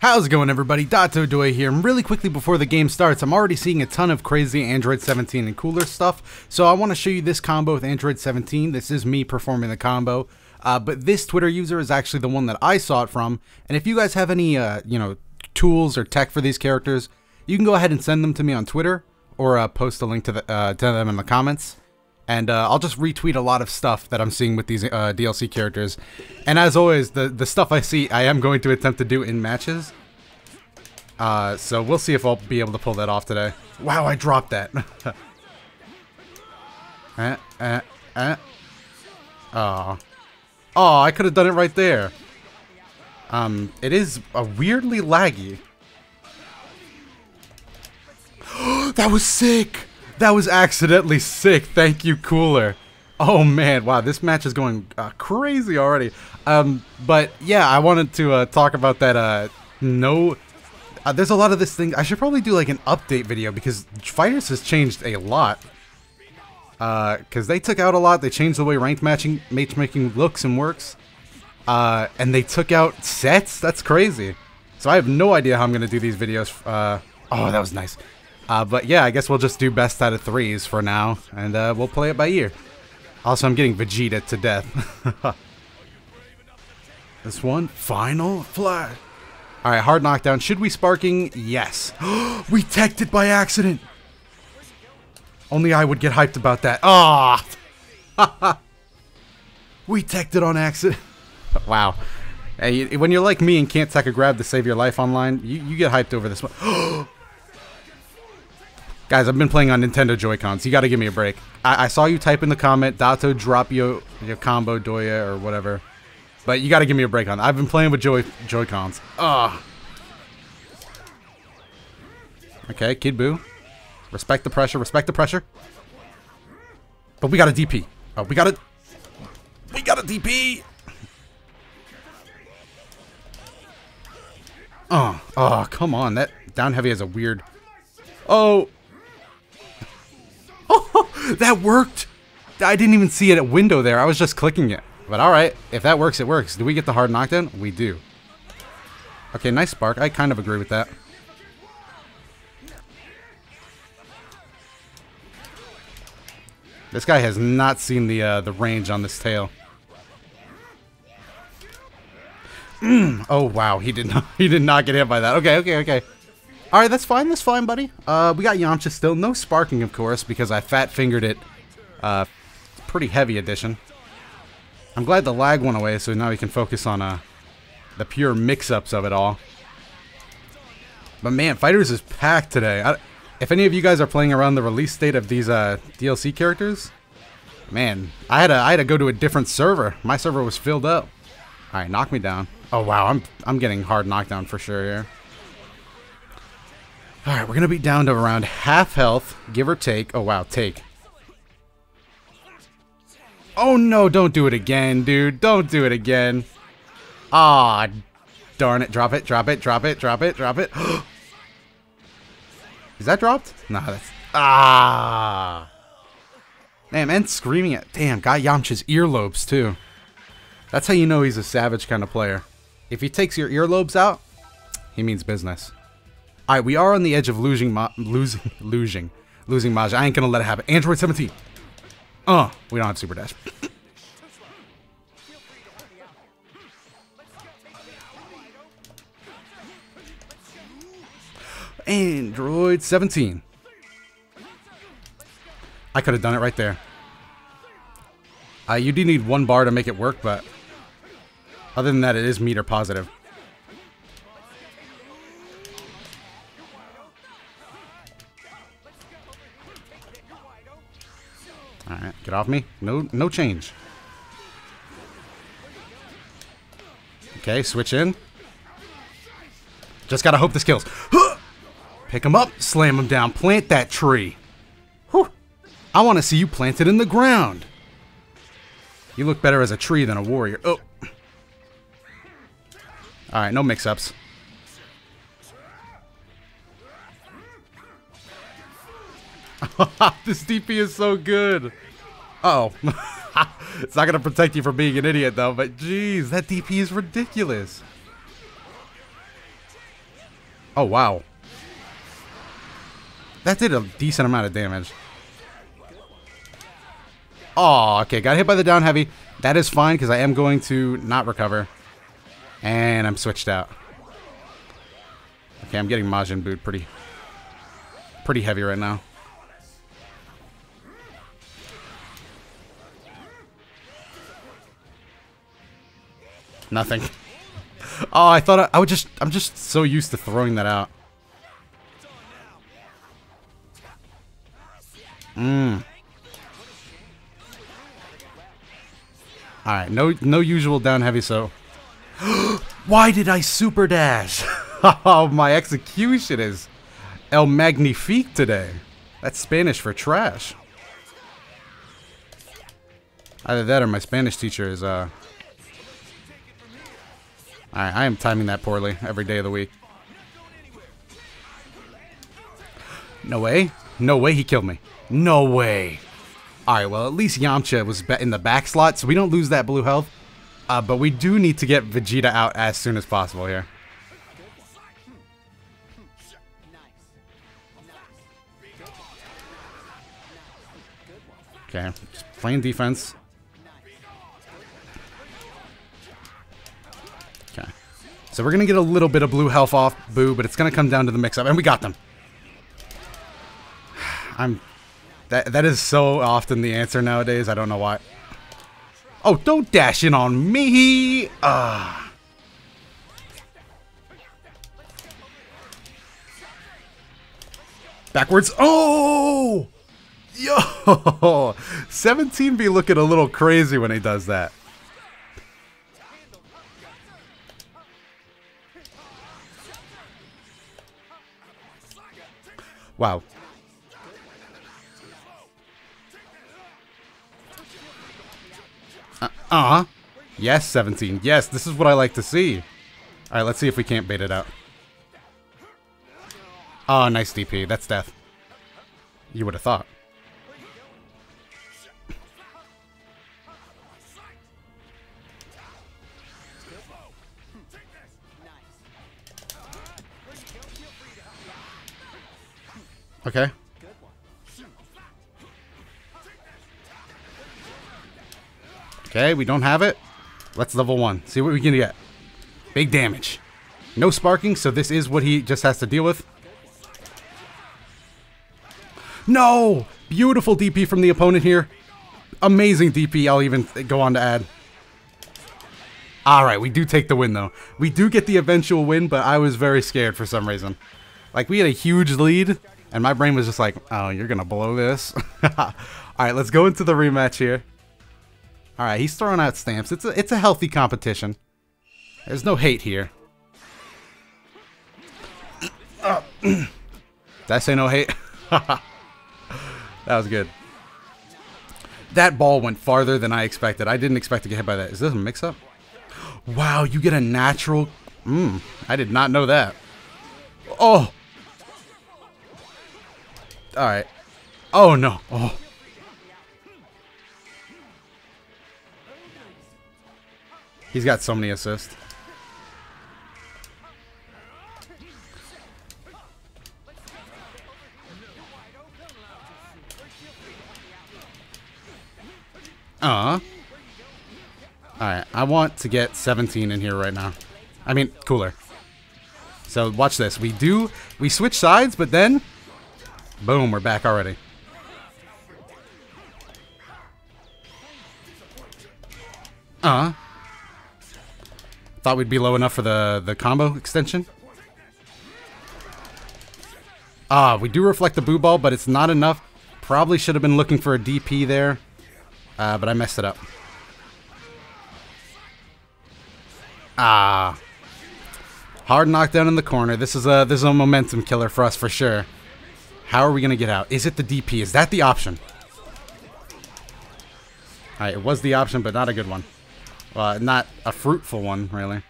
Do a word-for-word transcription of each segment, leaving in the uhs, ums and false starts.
How's it going, everybody? DotoDoya here, and really quickly before the game starts, I'm already seeing a ton of crazy Android seventeen and Cooler stuff, so I want to show you this combo with Android seventeen. This is me performing the combo, uh, but this Twitter user is actually the one that I saw it from, and if you guys have any, uh, you know, tools or tech for these characters, you can go ahead and send them to me on Twitter, or uh, post a link to, the, uh, to them in the comments. And uh, I'll just retweet a lot of stuff that I'm seeing with these uh, D L C characters. And as always, the, the stuff I see, I am going to attempt to do in matches. Uh, so we'll see if I'll be able to pull that off today. Wow, I dropped that. eh, eh, eh. Oh. Oh, I could have done it right there. Um, it is a weirdly laggy. That was sick! That was accidentally sick. Thank you, Cooler. Oh man, wow, this match is going uh, crazy already. Um, but yeah, I wanted to uh, talk about that. Uh, no, uh, there's a lot of this thing. I should probably do like an update video because FighterZ has changed a lot. Uh, because they took out a lot. They changed the way ranked matching matchmaking looks and works. Uh, and they took out sets. That's crazy. So I have no idea how I'm gonna do these videos. Uh, oh, that was nice. Uh, but yeah, I guess we'll just do best out of threes for now, and uh, we'll play it by ear. Also, I'm getting Vegeta to death. This one, final fly. All right, hard knockdown. Should we sparking? Yes. We teched it by accident. Only I would get hyped about that. Ah! Oh! We teched it on accident. Wow. Hey, when you're like me and can't tech a grab to save your life online, you, you get hyped over this one. Guys, I've been playing on Nintendo Joy-Cons. You gotta give me a break. I, I saw you type in the comment, Dato drop your, your combo Doya or whatever. But you gotta give me a break on that. I've been playing with Joy Joy-Cons. Ugh. Okay, Kid Buu. Respect the pressure, respect the pressure. But we got a D P. Oh, we got a... We got a D P! Oh, oh, come on. That down heavy has a weird... Oh... That worked! I didn't even see it at window there. I was just clicking it. But alright, if that works, it works. Do we get the hard knockdown? We do. Okay, nice spark. I kind of agree with that. This guy has not seen the uh, the range on this tail. Mm. Oh wow, he did not he did not get hit by that. Okay, okay, okay. Alright, that's fine, that's fine, buddy. Uh, we got Yamcha still. No sparking, of course, because I fat-fingered it. Uh, pretty heavy addition. I'm glad the lag went away, so now we can focus on uh, the pure mix-ups of it all. But man, FighterZ is packed today. I, if any of you guys are playing around the release date of these uh, D L C characters, man, I had to, I had to go to a different server. My server was filled up. Alright, knock me down. Oh wow, I'm, I'm getting hard knockdown for sure here. Alright, we're going to be down to around half health, give or take. Oh, wow, take. Oh, no, don't do it again, dude. Don't do it again. Ah, darn it. Drop it, drop it, drop it, drop it, drop it. Is that dropped? Nah, that's... Ah! Damn, and screaming at... Damn, got Yamcha's earlobes, too. That's how you know he's a savage kind of player. If he takes your earlobes out, he means business. Alright, we are on the edge of losing, Ma losing, losing, losing Majin. I ain't gonna let it happen. Android seventeen. Uh, we don't have Super Dash. Android seventeen. I could have done it right there. Uh, you do need one bar to make it work, but other than that, it is meter positive. Alright, get off me. No no change. Okay, switch in. Just gotta hope this kills. Pick him up, slam him down, plant that tree. Whew. I want to see you planted in the ground. You look better as a tree than a warrior. Oh. Alright, no mix-ups. This D P is so good. Uh oh. It's not going to protect you from being an idiot, though, but jeez, that D P is ridiculous. Oh, wow. That did a decent amount of damage. Oh, okay. Got hit by the down heavy. That is fine, because I am going to not recover. And I'm switched out. Okay, I'm getting Majin Buu pretty, pretty heavy right now. Nothing. Oh, I thought I, I would just... I'm just so used to throwing that out. Mmm. Alright, no, no usual down heavy, so... Why did I super dash? Oh, my execution is El Magnifique today. That's Spanish for trash. Either that or my Spanish teacher is... uh. Alright, I am timing that poorly every day of the week. No way. No way he killed me. No way. Alright, well, at least Yamcha was in the back slot, so we don't lose that blue health. Uh, but we do need to get Vegeta out as soon as possible here. Okay, just playing defense. So we're going to get a little bit of blue health off Boo, but it's going to come down to the mix-up. And we got them. I'm... That, that is so often the answer nowadays. I don't know why. Oh, don't dash in on me! Uh. Backwards. Oh! Yo! seventeen be looking a little crazy when he does that. Wow. Uh-huh. Yes, seventeen. Yes, this is what I like to see. All right, let's see if we can't bait it out. Oh, nice D P. That's death. You would have thought. Okay. Okay, we don't have it. Let's level one. See what we can get. Big damage. No sparking, so this is what he just has to deal with. No! Beautiful D P from the opponent here. Amazing D P, I'll even go on to add. Alright, we do take the win, though. We do get the eventual win, but I was very scared for some reason. Like, we had a huge lead. And my brain was just like, oh, you're going to blow this. All right, let's go into the rematch here. All right, he's throwing out stamps. It's a, it's a healthy competition. There's no hate here. Oh. Did I say no hate? That was good. That ball went farther than I expected. I didn't expect to get hit by that. Is this a mix-up? Wow, you get a natural... Mmm, I did not know that. Oh! Alright. Oh, no. Oh. He's got so many assists. Uh. Alright. I want to get seventeen in here right now. I mean, Cooler. So, watch this. We do... We switch sides, but then... Boom, we're back already. Uh-huh. Thought we'd be low enough for the, the combo extension. Ah, we do reflect the Boo Ball, but it's not enough. Probably should have been looking for a D P there. Uh, but I messed it up. Ah. Hard knockdown in the corner. This is a, this is a momentum killer for us for sure. How are we going to get out? Is it the D P? Is that the option? Alright, it was the option, but not a good one. Uh, not a fruitful one, really.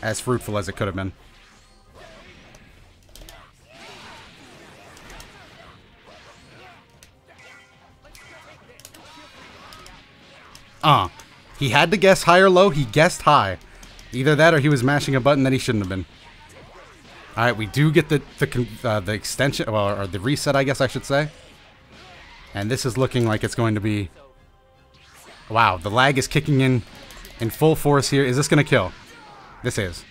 As fruitful as it could have been. Uh, he had to guess high or low. He guessed high. Either that or he was mashing a button that he shouldn't have been. All right, we do get the the, uh, the extension, well, or the reset, I guess I should say. And this is looking like it's going to be... Wow, the lag is kicking in in full force here. Is this going to kill? This is.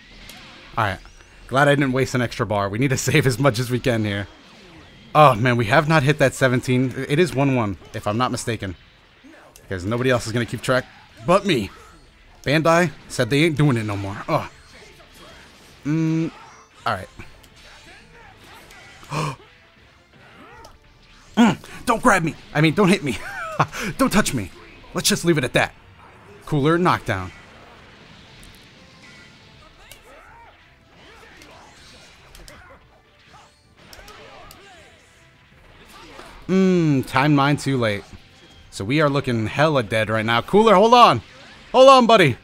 All right. Glad I didn't waste an extra bar. We need to save as much as we can here. Oh, man, we have not hit that seventeen. It is one one, if I'm not mistaken. Because nobody else is going to keep track but me. Bandai said they ain't doing it no more. Oh. Mm, all right. Mm, don't grab me. I mean, don't hit me. Don't touch me. Let's just leave it at that. Cooler knockdown. Mmm, timed mine too late. So we are looking hella dead right now. Cooler, hold on. Hold on, buddy.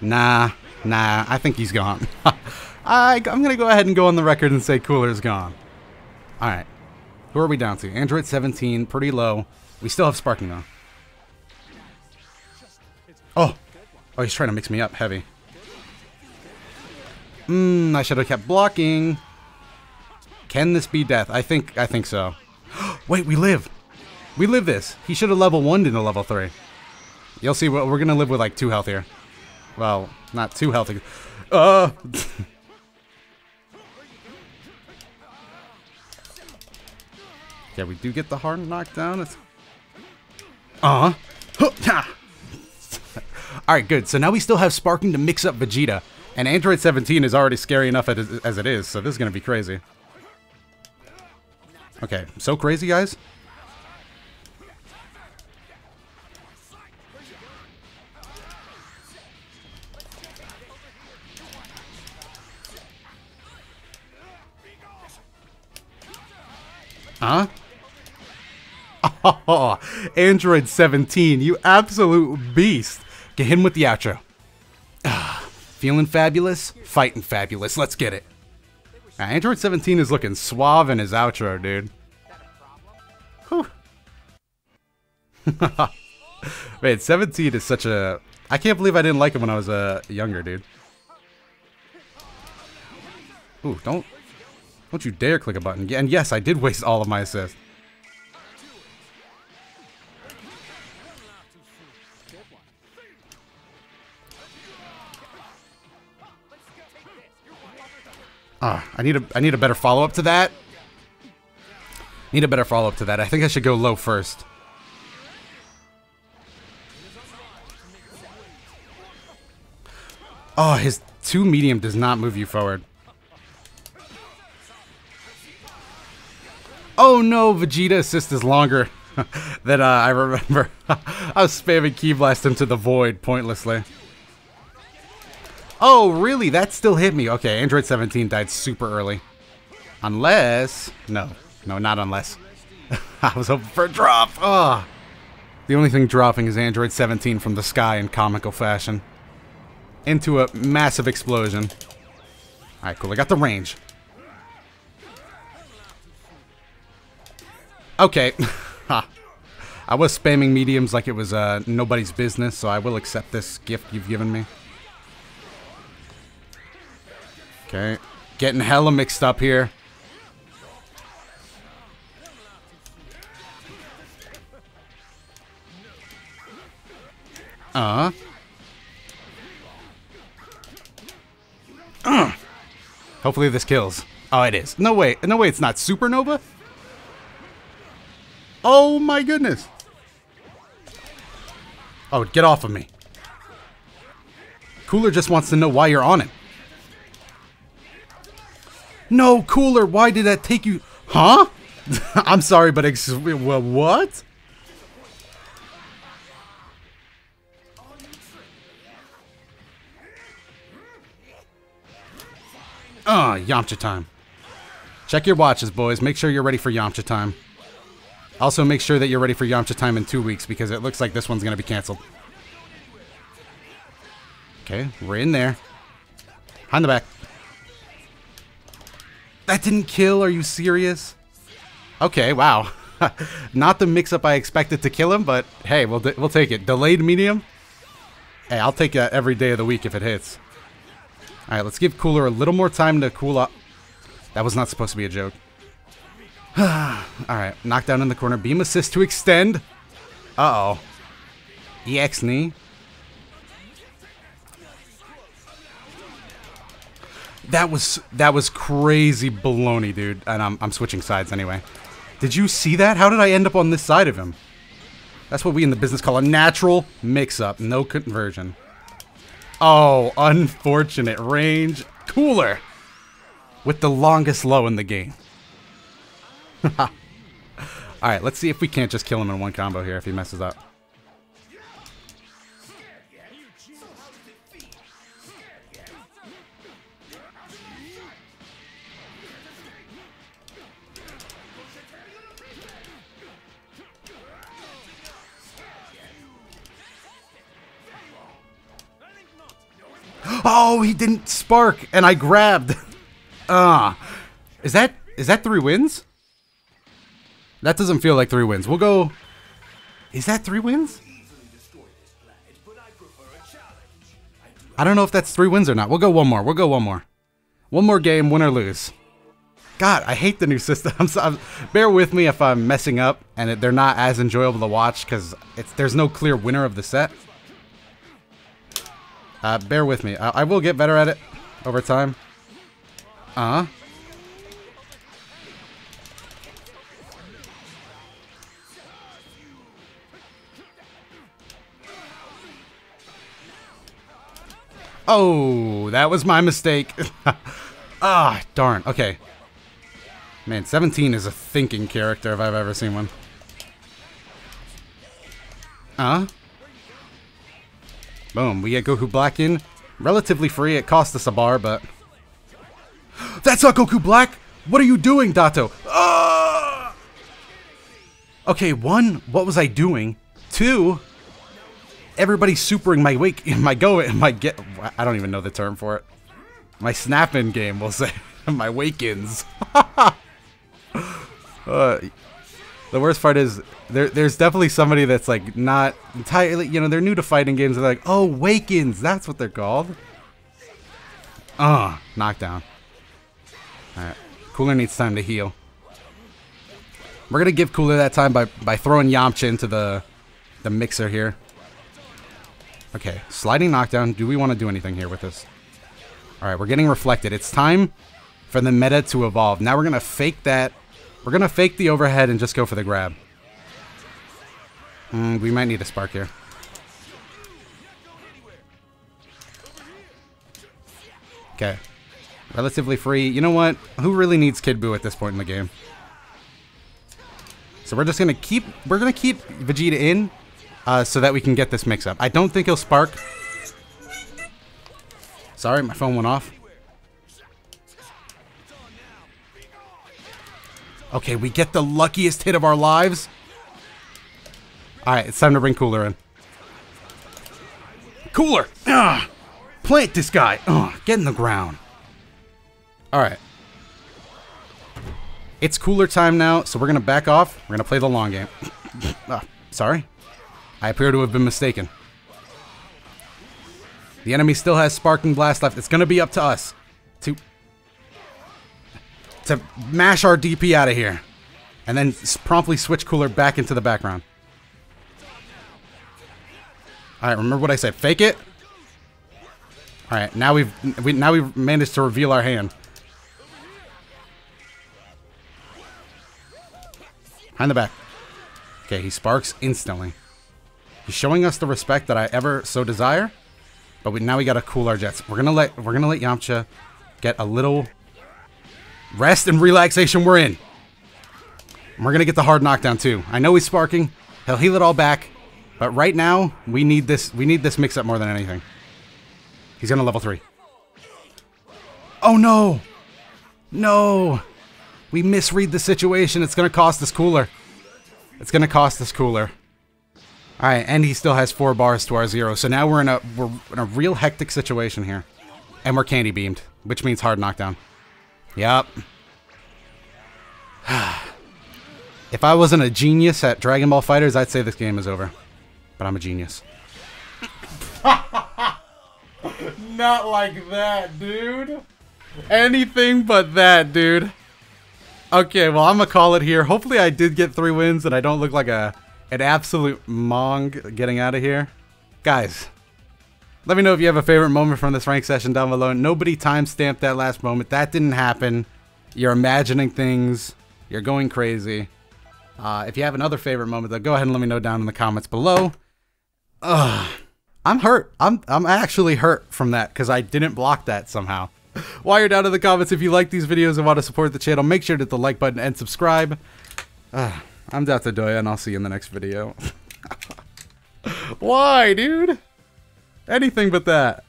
Nah, nah, I think he's gone. I, I'm going to go ahead and go on the record and say Cooler's gone. All right. Who are we down to? Android seventeen, pretty low. We still have Sparking, though. Oh. Oh, he's trying to mix me up heavy. Mmm, I should have kept blocking. Can this be death? I think, I think so. Wait, we live. We live this. He should have level one into level three. You'll see. We're going to live with like two health here. Well, not two health. Uh. Yeah, we do get the hard knockdown. It's... Uh huh. All right, good. So now we still have Sparking to mix up Vegeta. And Android seventeen is already scary enough as it is. So this is going to be crazy. Okay, so crazy, guys. Huh? Oh, Android seventeen, you absolute beast. Get him with the outro. Ah, feeling fabulous, fighting fabulous. Let's get it. Now, Android seventeen is looking suave in his outro, dude. Whew. Man, seventeen is such a... I can't believe I didn't like him when I was uh, younger, dude. Ooh, don't... Don't you dare click a button. And yes, I did waste all of my assists. Ah, I need a I need a better follow-up to that. Need a better follow-up to that. I think I should go low first. Oh, his two medium does not move you forward. Oh no, Vegeta assist is longer than uh, I remember. I was spamming Key Blast into the void pointlessly. Oh, really? That still hit me. Okay, Android seventeen died super early. Unless... No. No, not unless. I was hoping for a drop. Oh. The only thing dropping is Android seventeen from the sky in comical fashion. Into a massive explosion. Alright, cool. I got the range. Okay. I was spamming mediums like it was uh, nobody's business, so I will accept this gift you've given me. Okay, getting hella mixed up here. Uh-huh. Uh. Hopefully this kills. Oh, it is. No way. No way it's not Supernova? Oh, my goodness. Oh, get off of me. Cooler just wants to know why you're on it. No, Cooler, why did that take you? Huh? I'm sorry, but ex well, what? Ah, uh, Yamcha time. Check your watches, boys. Make sure you're ready for Yamcha time. Also, make sure that you're ready for Yamcha time in two weeks, because it looks like this one's going to be canceled. Okay, we're in there. Behind the back. That didn't kill, are you serious? Okay, wow. Not the mix-up I expected to kill him, but hey, we'll, we'll take it. Delayed medium? Hey, I'll take that every day of the week if it hits. Alright, let's give Cooler a little more time to cool up. That was not supposed to be a joke. Alright, knockdown in the corner. Beam assist to extend. Uh-oh. E X knee. That was that was crazy baloney, dude. And I'm, I'm switching sides anyway. Did you see that? How did I end up on this side of him? That's what we in the business call a natural mix-up. No conversion. Oh, unfortunate range. Cooler. With the longest low in the game. Alright, let's see if we can't just kill him in one combo here if he messes up. Oh, he didn't spark, and I grabbed. Ah, uh, is that is that three wins? That doesn't feel like three wins. We'll go. Is that three wins? I don't know if that's three wins or not. We'll go one more. We'll go one more. One more game, win or lose. God, I hate the new system. I'm so, I'm, bear with me if I'm messing up and it, they're not as enjoyable to watch because it's there's no clear winner of the set. Uh, bear with me. I, I will get better at it over time. Uh-huh. Oh, that was my mistake. Ah, darn. Okay. Man, seventeen is a thinking character if I've ever seen one. Uh-huh. Boom, we get Goku Black in. Relatively free, it cost us a bar, but... That's not Goku Black! What are you doing, Dato? Uh! Okay, one, what was I doing? Two, everybody's supering my wake, my go, my get... I don't even know the term for it. My snap-in game, we'll say. My wake-ins. uh, the worst part is... There, there's definitely somebody that's like not entirely, you know, they're new to fighting games. They're like, oh, Wakens, that's what they're called. Ah, uh, knockdown. All right, Cooler needs time to heal. We're gonna give Cooler that time by by throwing Yamcha into the the mixer here. Okay, sliding knockdown. Do we want to do anything here with this? All right, we're getting reflected. It's time for the meta to evolve. Now we're gonna fake that. We're gonna fake the overhead and just go for the grab. Mm, we might need a spark here. Okay. Relatively free. You know what? Who really needs Kid Buu at this point in the game? So we're just going to keep... We're going to keep Vegeta in uh, so that we can get this mix-up. I don't think he'll spark. Sorry, my phone went off. Okay, we get the luckiest hit of our lives. Alright, it's time to bring Cooler in. Cooler! Ugh. Plant this guy! Ugh. Get in the ground. Alright. It's Cooler time now, so we're going to back off. We're going to play the long game. Oh, sorry. I appear to have been mistaken. The enemy still has Sparking Blast left. It's going to be up to us to, to mash our D P out of here. And then promptly switch Cooler back into the background. All right, remember what I said. Fake it. All right, now we've we, now we've managed to reveal our hand. Behind the back. Okay, he sparks instantly. He's showing us the respect that I ever so desire. But we, now we gotta cool our jets. We're gonna let we're gonna let Yamcha get a little rest and relaxation. We're in. And we're gonna get the hard knockdown too. I know he's sparking. He'll heal it all back. But right now, we need this we need this mix-up more than anything. He's gonna level three. Oh no! No! We misread the situation. It's gonna cost us Cooler. It's gonna cost us Cooler. Alright, and he still has four bars to our zero. So now we're in a we're in a real hectic situation here. And we're candy beamed, which means hard knockdown. Yup. If I wasn't a genius at Dragon Ball FighterZ, I'd say this game is over. But I'm a genius. Not like that, dude. Anything but that, dude. Okay, well, I'm gonna call it here. Hopefully I did get three wins and I don't look like a an absolute mong getting out of here. Guys, let me know if you have a favorite moment from this rank session down below. Nobody timestamped that last moment. That didn't happen. You're imagining things. You're going crazy. Uh, if you have another favorite moment, though, go ahead and let me know down in the comments below. Ugh. I'm hurt. I'm, I'm actually hurt from that because I didn't block that somehow. While you're down in the comments, if you like these videos and want to support the channel, make sure to hit the like button and subscribe. Ugh. I'm DotoDoya, and I'll see you in the next video. Why, dude? Anything but that.